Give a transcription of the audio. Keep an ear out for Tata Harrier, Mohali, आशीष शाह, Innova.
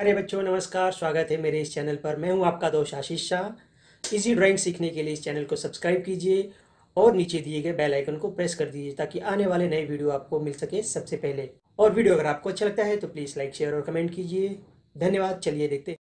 अरे बच्चों नमस्कार, स्वागत है मेरे इस चैनल पर। मैं हूं आपका दोस्त आशीष शाह। इजी ड्राइंग सीखने के लिए इस चैनल को सब्सक्राइब कीजिए और नीचे दिए गए बेल आइकन को प्रेस कर दीजिए ताकि आने वाले नए वीडियो आपको मिल सके सबसे पहले। और वीडियो अगर आपको अच्छा लगता है तो प्लीज़ लाइक, शेयर और कमेंट कीजिए। धन्यवाद। चलिए देखते